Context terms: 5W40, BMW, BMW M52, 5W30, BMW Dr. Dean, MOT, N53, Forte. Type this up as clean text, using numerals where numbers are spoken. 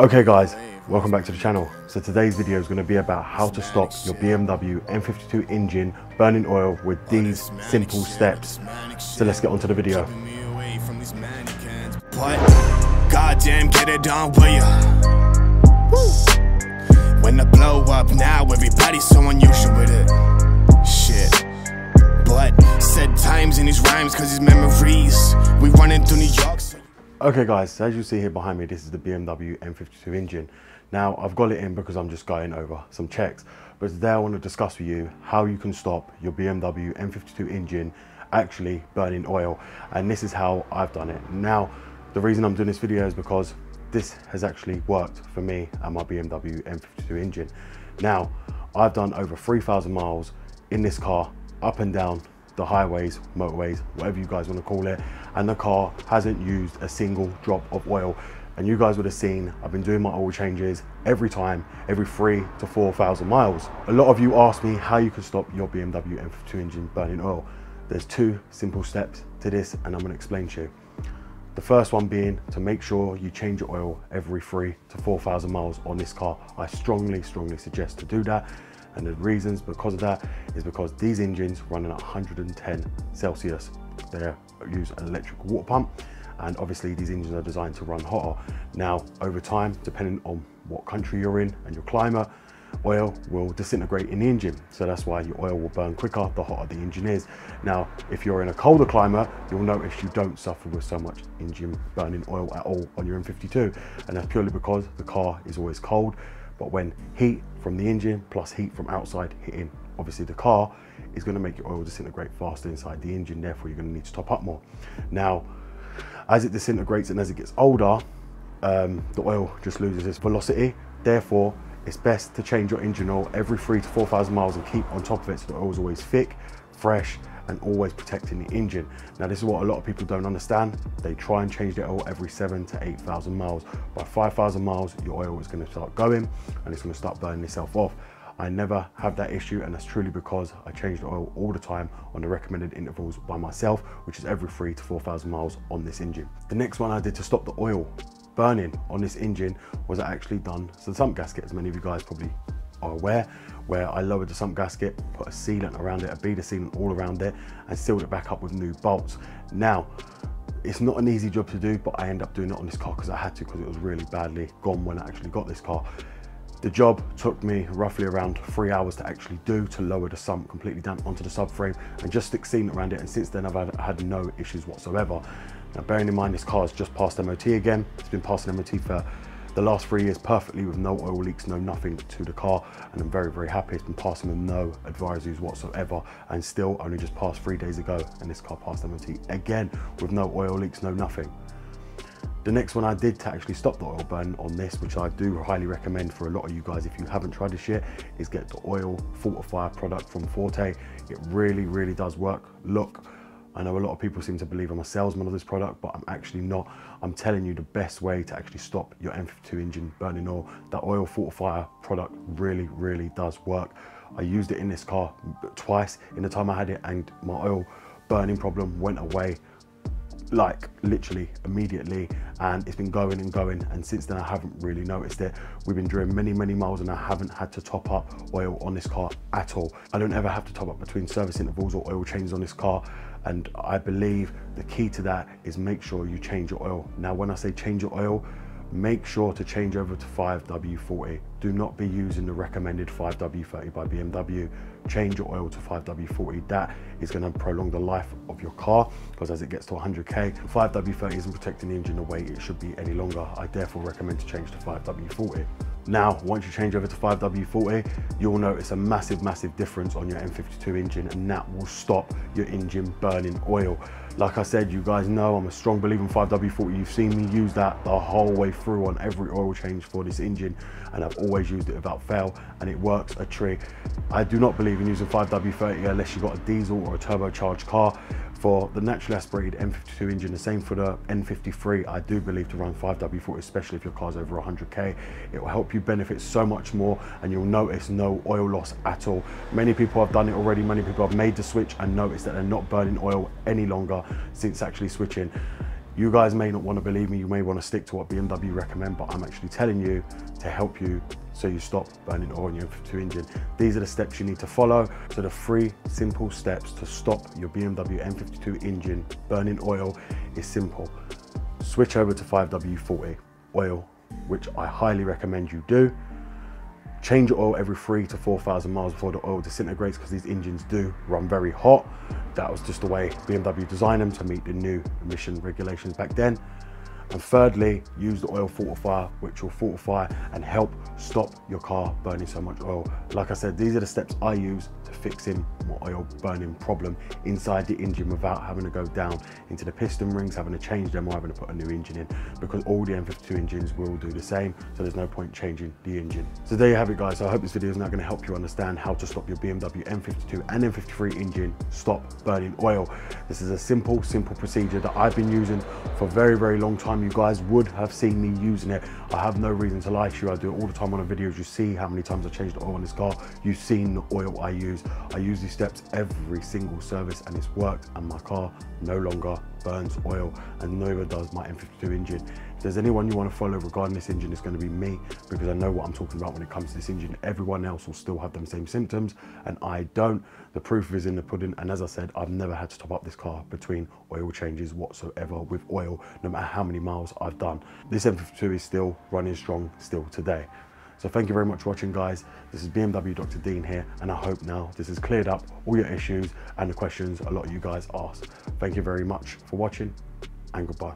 Okay guys, welcome back to the channel. So today's video is going to be about how to stop your BMW M52 engine burning oil with these simple steps. So let's get on to the video. Goddamn, get it done, will ya? When I blow up now, everybody's so unusual with it. Shit. But said times in these rhymes because his memories. We running through New York. Okay guys, so as you see here behind me, this is the BMW M52 engine. Now I've got it in because I'm just going over some checks, but today I want to discuss with you how you can stop your BMW M52 engine actually burning oil, and this is how I've done it. Now the reason I'm doing this video is because this has actually worked for me and my BMW M52 engine. Now I've done over 3,000 miles in this car up and down the highways, motorways, whatever you guys want to call it, and the car hasn't used a single drop of oil. And you guys would have seen I've been doing my oil changes every time, every 3,000 to 4,000 miles. A lot of you ask me how you can stop your BMW M52 engine burning oil. There's two simple steps to this, and I'm going to explain to you. The first one being to make sure you change your oil every 3,000 to 4,000 miles on this car. I strongly suggest to do that. And the reasons because of that is because these engines running at 110 Celsius. They use an electric water pump, and obviously these engines are designed to run hotter. Now, over time, depending on what country you're in and your climate, oil will disintegrate in the engine. So that's why your oil will burn quicker the hotter the engine is. Now, if you're in a colder climate, you'll notice you don't suffer with so much engine burning oil at all on your M52. And that's purely because the car is always cold. But when heat from the engine plus heat from outside hitting, obviously the car, is going to make your oil disintegrate faster inside the engine. Therefore, you're going to need to top up more. Now, as it disintegrates and as it gets older, the oil just loses its velocity. Therefore, it's best to change your engine oil every 3,000 to 4,000 miles and keep on top of it so the oil is always thick, fresh, and always protecting the engine. Now, this is what a lot of people don't understand. They try and change their oil every 7,000 to 8,000 miles. By 5,000 miles, your oil is going to start going and it's going to start burning itself off. I never have that issue, and that's truly because I change the oil all the time on the recommended intervals by myself, which is every 3,000 to 4,000 miles on this engine. The next one I did to stop the oil burning on this engine was I actually done some sump gasket, as many of you guys probably are aware, where I lowered the sump gasket, put a sealant around it, a bead of sealant all around it, and sealed it back up with new bolts. Now, it's not an easy job to do, but I end up doing it on this car because I had to, because it was really badly gone when I actually got this car. The job took me roughly around 3 hours to actually do, to lower the sump completely down onto the subframe and just stick sealant around it, and since then I've had no issues whatsoever. Now, bearing in mind this car's just passed MOT again. It's been passed an MOT for the last 3 years perfectly with no oil leaks, no nothing to the car, and I'm very happy. It's been passing with no advisories whatsoever, and still only just passed 3 days ago and this car passed MOT again with no oil leaks, no nothing. The next one I did to actually stop the oil burn on this, which I do highly recommend for a lot of you guys if you haven't tried this yet, is get the oil fortifier product from Forte. It really does work. Look, I know a lot of people seem to believe I'm a salesman of this product, but I'm actually not. I'm telling you the best way to actually stop your M52 engine burning oil. That oil fortifier product really does work. I used it in this car twice in the time I had it, and my oil burning problem went away, like literally immediately, and it's been going and going, and since then I haven't really noticed it. We've been doing many miles and I haven't had to top up oil on this car at all. I don't ever have to top up between service intervals or oil changes on this car, and I believe the key to that is make sure you change your oil. Now, when I say change your oil, make sure to change over to 5W40. Do not be using the recommended 5W30 by BMW. Change your oil to 5W40. That is going to prolong the life of your car, because as it gets to 100K, 5W30 isn't protecting the engine the way it should be any longer. I therefore recommend to change to 5W40. Now, once you change over to 5W40, you'll notice a massive difference on your M52 engine, and that will stop your engine burning oil. Like I said, you guys know I'm a strong believer in 5W40. You've seen me use that the whole way through on every oil change for this engine, and I've always used it without fail, and it works a treat. I do not believe in using 5W30 unless you've got a diesel or a turbocharged car. For the naturally aspirated M52 engine, the same for the N53, I do believe to run 5W40, especially if your car's over 100K. It will help you benefit so much more, and you'll notice no oil loss at all. Many people have done it already. Many people have made the switch and noticed that they're not burning oil any longer since actually switching. You guys may not want to believe me, you may want to stick to what BMW recommend, but I'm actually telling you to help you so you stop burning oil in your M52 engine. These are the steps you need to follow. So the 3 simple steps to stop your BMW M52 engine burning oil is simple. Switch over to 5W40 oil, which I highly recommend you do. Change your oil every 3,000 to 4,000 miles before the oil disintegrates, because these engines do run very hot. That was just the way BMW designed them to meet the new emission regulations back then. And thirdly, use the oil fortifier, which will fortify and help stop your car burning so much oil. Like I said, these are the steps I use to fixing my oil burning problem inside the engine without having to go down into the piston rings, having to change them, or having to put a new engine in, because all the M52 engines will do the same, so there's no point changing the engine. So there you have it, guys. So I hope this video is now going to help you understand how to stop your BMW M52 and M53 engine stop burning oil. This is a simple procedure that I've been using for a very long time. You guys would have seen me using it. I have no reason to lie to you. I do it all the time on the videos. You see how many times I changed the oil on this car. You've seen the oil I use. I use these steps every single service, and it's worked, and my car no longer burns oil, and neither does my M52 engine. If there's anyone you want to follow regarding this engine, it's going to be me, because I know what I'm talking about when it comes to this engine. Everyone else will still have them same symptoms, and I don't. The proof is in the pudding, and as I said, I've never had to top up this car between oil changes whatsoever with oil, no matter how many miles I've done. This M52 is still running strong still today. So thank you very much for watching, guys. This is BMW Dr. Dean here, and I hope now this has cleared up all your issues and the questions a lot of you guys asked. Thank you very much for watching, and goodbye.